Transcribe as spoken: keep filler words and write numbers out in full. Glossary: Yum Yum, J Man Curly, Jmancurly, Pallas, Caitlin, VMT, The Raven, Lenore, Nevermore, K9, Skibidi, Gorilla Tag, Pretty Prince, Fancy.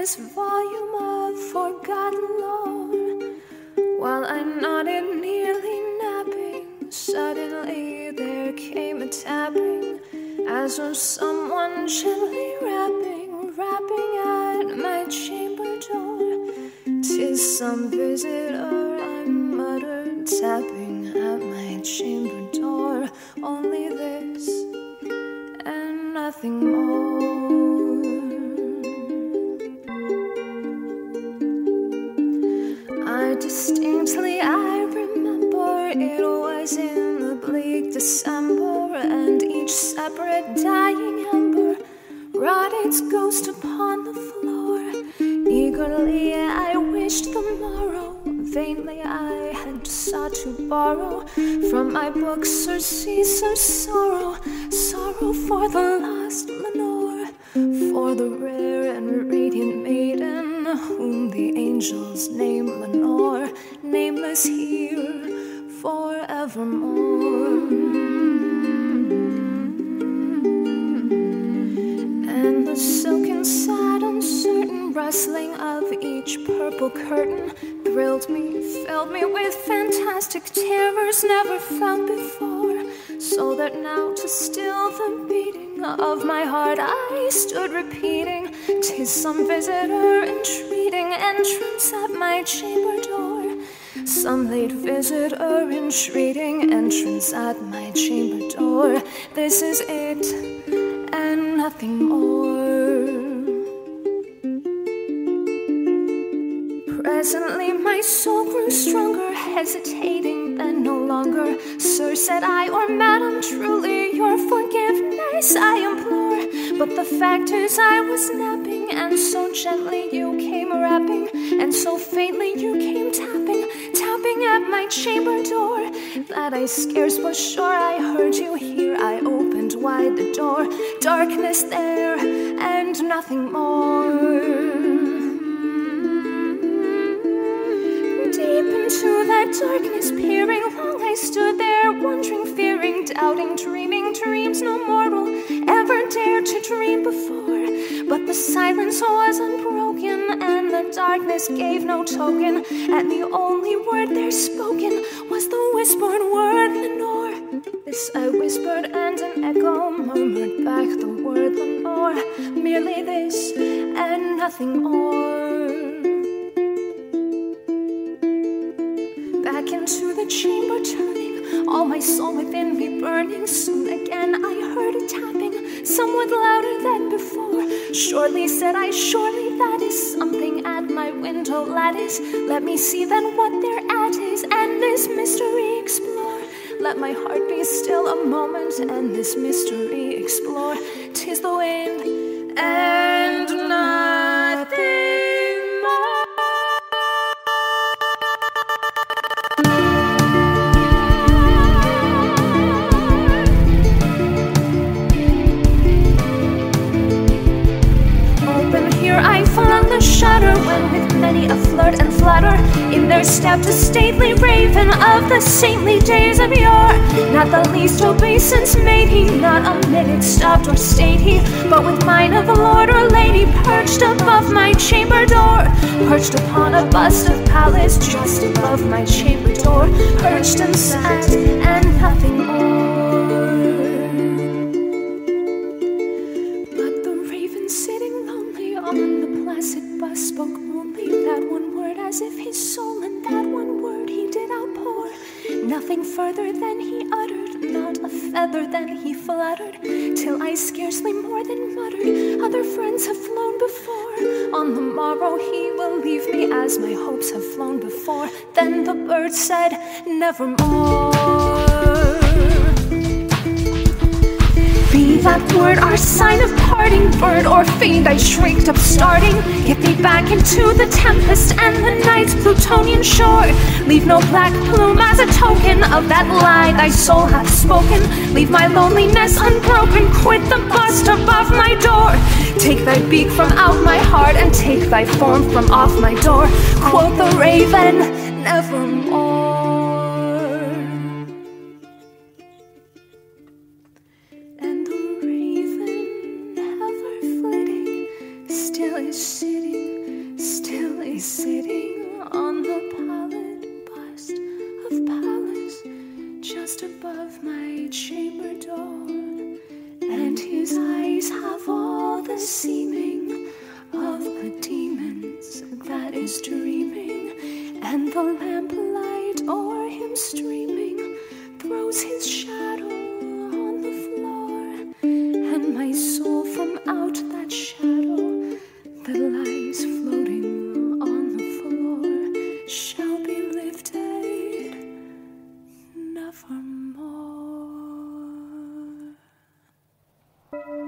this volume of forgotten lore, while I nodded, nearly napping. Suddenly there came a tapping, as of someone gently rapping, rapping at my chamber door. 'Tis some visitor, I muttered, tapping at my chamber door. Only this and nothing more. Distinctly I remember it was in the bleak December, and each separate dying ember wrought its ghost upon the floor. Eagerly I wished the morrow, vainly I had sought to borrow from my books or cease or sorrow, sorrow for the lost Lenore, for the rare and radiant maiden whom the angels name Lenore, nameless here forevermore. And the silken, sad, uncertain rustling of each purple curtain thrilled me, filled me with fantastic terrors never felt before, so that now to still the beating of my heart I stood repeating, 'tis some visitor entreating entrance at my chamber door. Some late visitor entreating entrance at my chamber door. This is it and nothing more. Presently my soul grew stronger, hesitating then no longer. Sir, said I, or madam, truly your forgiveness I implore. But the fact is I was napping, and so gently you came rapping, and so faintly you came tapping, tapping at my chamber door, that I scarce was sure I heard you here. I opened wide the door, darkness there and nothing more. Deep into that darkness peering, long I stood there, wondering, fearing, doubting, dreaming dreams no mortal ever dared to dream before. But the silence was unbroken, and the darkness gave no token, and the only word there spoken was the whispered word Lenore. This I whispered, and an echo murmured back the word Lenore, merely this and nothing more. Back into the chamber turning, all my soul within me burning. Soon again I heard a tapping, somewhat louder than before. Surely, said I, surely that is something at my window lattice. Let me see then what thereat is, and this mystery explore. Let my heart be still a moment, and this mystery explore. 'Tis the wind and nothing. In their stepped a stately raven of the saintly days of yore. Not the least obeisance made he, not a minute stopped or stayed he, but with mine of the lord or lady perched above my chamber door, perched upon a bust of Pallas just above my chamber door, perched and sat and nothing more. But the raven sitting lonely on the placid bust spoke only that one word, as if his soul in that one word he did outpour. Nothing further than he uttered, not a feather than he fluttered, till I scarcely more than muttered, other friends have flown before. On the morrow he will leave me, as my hopes have flown before. Then the bird said, nevermore. Be that word our sign of parting, bird or fiend, I shrieked up starting. Get thee back into the tempest and the night's Plutonian shore. Leave no black plume as a token of that lie thy soul hath spoken. Leave my loneliness unbroken, quit the bust above my door. Take thy beak from out my heart, and take thy form from off my door. Quoth the raven, nevermore. Still is sitting seeming of a demon's that is dreaming, and the lamplight o'er him streaming throws his shadow on the floor, and my soul from out that shadow that lies floating on the floor shall be lifted nevermore.